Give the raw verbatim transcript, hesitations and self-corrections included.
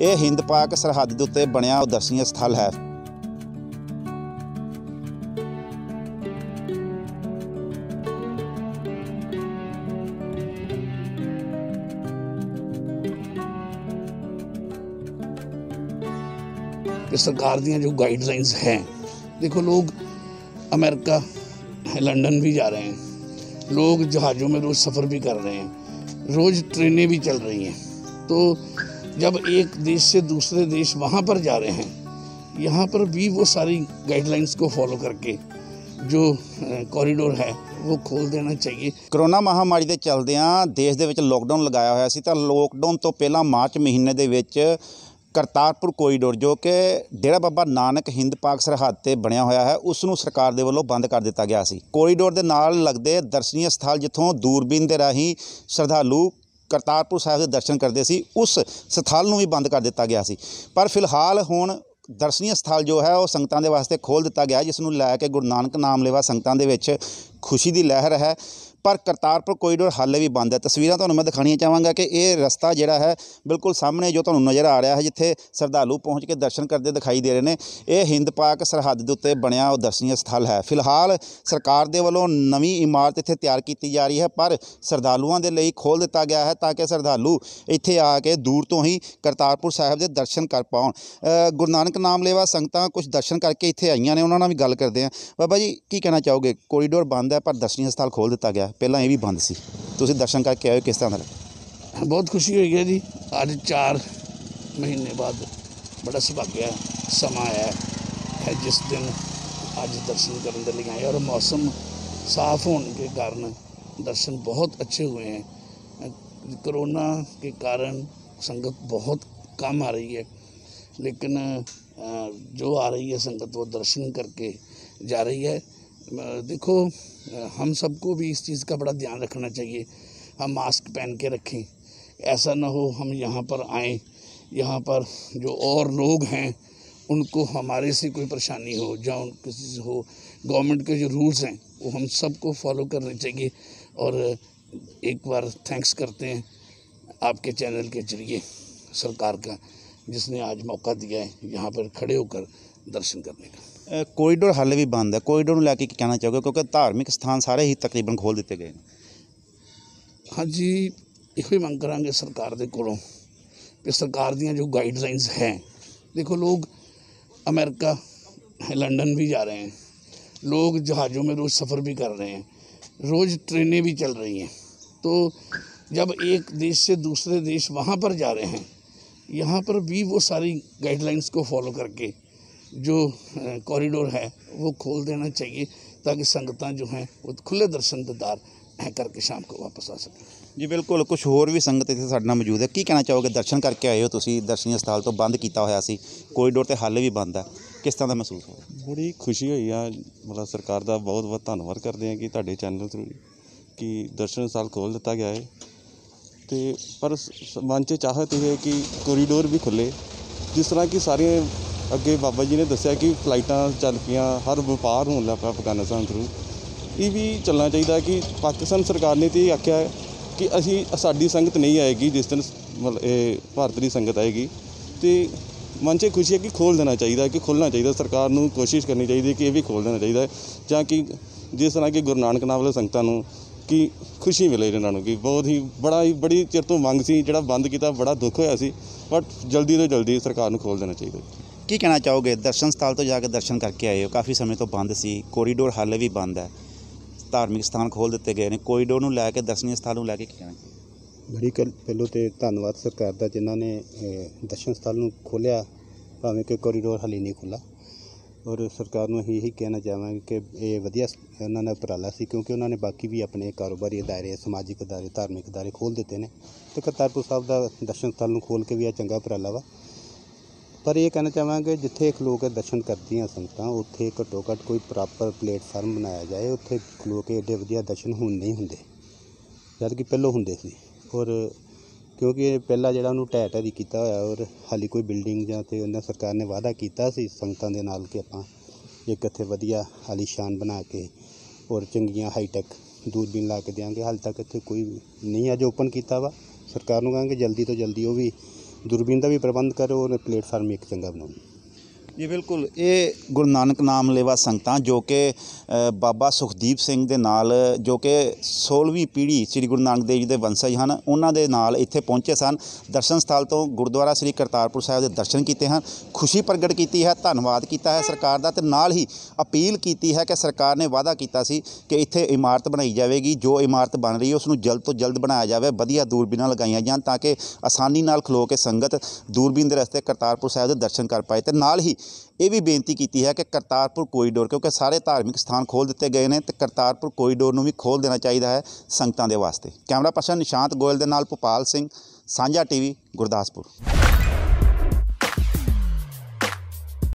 यह हिंद पाक सरहद के उत्ते बनिया दर्शनीय स्थल है। सरकार दी जो गाइडलाइंस हैं, देखो लोग अमेरिका लंदन भी जा रहे हैं, लोग जहाज़ों में रोज़ सफ़र भी कर रहे हैं, रोज़ ट्रेनें भी चल रही हैं। तो जब एक देश से दूसरे देश वहाँ पर जा रहे हैं, यहाँ पर भी वो सारी गाइडलाइंस को फॉलो करके जो कॉरिडोर है वो खोल देना चाहिए। कोरोना महामारी के चलदियाँ देश के विच लॉकडाउन लगाया होया सी, तां लॉकडाउन तो पहला मार्च महीने के विच करतारपुर कोरीडोर जो कि डेरा बाबा नानक हिंद पाक सरहद से बनिया होया है, उसनूं सरकार दे वल्लों बंद कर दिता गया सी। कोरीडोर के नाल लगते दर्शनीय स्थल जिथों दूरबीन के राही श्रद्धालु करतारपुर साहब के दर्शन करते सी, उस स्थल नूं भी बंद कर दिता गया सी। पर फिलहाल हुण दर्शनीय स्थल जो है वह संगतां दे वास्ते खोल दिता गया, जिसनूं लैके गुरु नानक नाम लेवा संगतां दे विच खुशी की लहर है। पर करतारपुर कोरीडोर हाले भी बंद है। तस्वीरें तुहानूं मैं दिखाणियां चाहांगा कि ये रस्ता जिहड़ा है बिल्कुल सामने जो तुहानूं नज़र आ रहा है, जिथे श्रद्धालु पहुँच के दर्शन करते दिखाई दे रहे हैं, ये हिंद पाक सरहद के उत्ते बनिया दर्शनीय स्थल है। फिलहाल सरकार दे वल्लों नवीं इमारत इत्थे तैयार की जा रही है, पर श्रद्धालुओं के लिए खोल दिता गया है ताकि श्रद्धालु इत्थे आके दूर तो ही करतारपुर साहब के दर्शन कर पाउण। गुरु नानक नाम लेवा संगतां कुछ दर्शन करके इत्थे आईयां ने, उन्हां नाल भी गल करदे आं। बाबा जी की कहना चाहोगे? कोरीडोर बंद है पर दर्शनीय स्थल खोल दिता गया, पहला ये भी बंद सी, तुसीं दर्शन करके आए हो किस तरह लगा? बहुत खुशी हुई है जी, आज चार महीने बाद बड़ा सुभाग्य समा आया है जिस दिन आज दर्शन करने के लिए आए, और मौसम साफ होने के कारण दर्शन बहुत अच्छे हुए हैं। कोरोना के कारण संगत बहुत कम आ रही है, लेकिन जो आ रही है संगत वो दर्शन करके जा रही है। देखो हम सबको भी इस चीज़ का बड़ा ध्यान रखना चाहिए, हम मास्क पहन के रखें, ऐसा ना हो हम यहाँ पर आएँ, यहाँ पर जो और लोग हैं उनको हमारे से कोई परेशानी हो या उन किसी से हो। गवर्नमेंट के जो रूल्स हैं वो हम सबको फॉलो करने चाहिए। और एक बार थैंक्स करते हैं आपके चैनल के जरिए सरकार का, जिसने आज मौका दिया है यहाँ पर खड़े होकर दर्शन करने का। कोरीडोर हाले भी बंद है, कोरीडोर में लैके कहना चाहोगे? क्योंकि धार्मिक स्थान सारे ही तकरीबन खोल दिए गए हैं। हाँ जी, यही मांग करांगे सरकार दे कोलों कि सरकार दी जो गाइडलाइंस हैं, देखो लोग अमेरिका लंदन भी जा रहे हैं, लोग जहाज़ों में रोज़ सफ़र भी कर रहे हैं, रोज़ ट्रेनें भी चल रही हैं। तो जब एक देश से दूसरे देश वहाँ पर जा रहे हैं, यहाँ पर भी वो सारी गाइडलाइंस को फॉलो करके जो कॉरिडोर है वो खोल देना चाहिए, ताकि संगतां जो हैं वो खुले दर्शन दीदार करके शाम को वापस आ सकें। जी बिल्कुल, कुछ होर भी संगत इतने साढ़े नाल मौजूद है। की कहना चाहोगे? दर्शन करके आए हो तुसीं, दर्शनीय स्थल तो बंद किया होया सी, कोरीडोर तो हाले भी बंद है, किस तरह का महसूस हो? बड़ी खुशी हुई है, मतलब सरकार का बहुत बहुत धन्यवाद करते हैं कि तुहाडे चैनल थ्रू कि दर्शन स्थल खोल दिता गया है। तो पर मन च चाहत यह है कि कोरीडोर भी खुले, जिस तरह कि सारे अगे बाबा जी ने दस्या कि फ्लाइटा चल पियाँ, हर व्यापार होने लग पाया अफगानिस्तान थ्रू। ये भी चलना चाहिए कि पाकिस्तान सरकार ने तो ये आख्या है कि असी साडी संगत नहीं आएगी जिस दिन मतलब भारत की संगत आएगी। तो मन से खुशी है कि खोल देना चाहिए, कि खोलना चाहिए, सरकार नूं कोशिश करनी चाहिए कि यह भी खोल देना चाहिए, जां कि जिस तरह कि गुरु नानक नाम वाले संगतां नूं कि खुशी मिले इन्हों की। बहुत ही बड़ा ही बड़ी चिर तो मंग सी, जिहड़ा बंद किया बड़ा दुख होया सी, बट जल्दी तो जल्दी सरकार नूं खोल देना चाहिए। की कहना चाहोगे? दर्शन स्थल तो जाके दर्शन करके आए हो, काफ़ी समय तो बंद सी, कोरीडोर हाले भी बंद है, धार्मिक स्थान खोल दिते गए हैं, कोरीडोर नूं लैके दर्शनीय स्थल नूं लैके कहना चाहिए? बड़ी कल पहलों तो धन्यवाद सरकार का, जिन्होंने दर्शन स्थल नूं खोलिया, भावें कि कोरीडोर हाले नहीं खुला। और सरकार नूं यही कहना चाहवांगे कि ये वधिया इन्हां दा उपराला सी, क्योंकि उन्होंने बाकी भी अपने कारोबारी अदारे, समाजिक अदारे, धार्मिक अदारे खोल दिते ने, तो करतारपुर साहब का दर्शन स्थल नूं खोल के भी यह चंगा उपराला वा। पर यह कहना चाहवांगे जिथे एक लोग दर्शन करती हैं संगतां, उत्थे घट्टो घट्ट कोई प्रॉपर प्लेटफार्म बनाया जाए, उत्थे खलो के एडे वधिया दर्शन हुण नहीं हुंदे, जद कि पहलों हुंदे सी। और क्योंकि पहला जिहड़ा उन्होंने ढाई ढाई कीता होया, और हाली कोई बिल्डिंग जां ते उन्हां सरकार ने वादा कीता सी संगतां दे नाल कि आपां इक इत्थे वधिया आलीशान बना के और चंगियां हाईटैक दूरबीन ला के देंगे, हाल तक इत्थे कोई नहीं अज ओपन कीता वा। सरकार नूं कहांगे जल्दी तो जल्दी वह भी दूरबीन का भी प्रबंध करो और प्लेटफार्म एक चंगा बनाओ। जी बिल्कुल, ये गुरु नानक नाम लेवा संगतां जो कि बाबा सुखदीप सिंह दे नाल जो कि सोलहवीं पीढ़ी श्री गुरु नानक देव जी के वंशज हैं, उन्हों के नाल इत्थे पहुँचे सन। दर्शन स्थल तो गुरुद्वारा श्री करतारपुर साहब के दर्शन किए हैं, खुशी प्रगट की है, धन्यवाद किया है सरकार का, तो नाल ही अपील की है कि सरकार ने वादा किया सी कि इत्थे इमारत बनाई जाएगी, जो इमारत बन रही है उसनूं जल्द तो जल्द बनाया जाए, वधिया दूरबीनां लगाई जाए ताकि आसानी नाल खलो के संगत दूरबीन के रस्ते करतारपुर साहब के दर्शन कर पाए। तो नाल ही ये भी बेनती की है कि करतारपुर कोरीडोर, क्योंकि सारे धार्मिक स्थान खोल दिते गए हैं, तो करतारपुर कोरीडोर में भी खोल देना चाहिए है संगतां दे वास्ते। कैमरा पर्सन निशांत गोयल दे नाल भोपाल सिंह, सांझा टीवी, गुरदासपुर।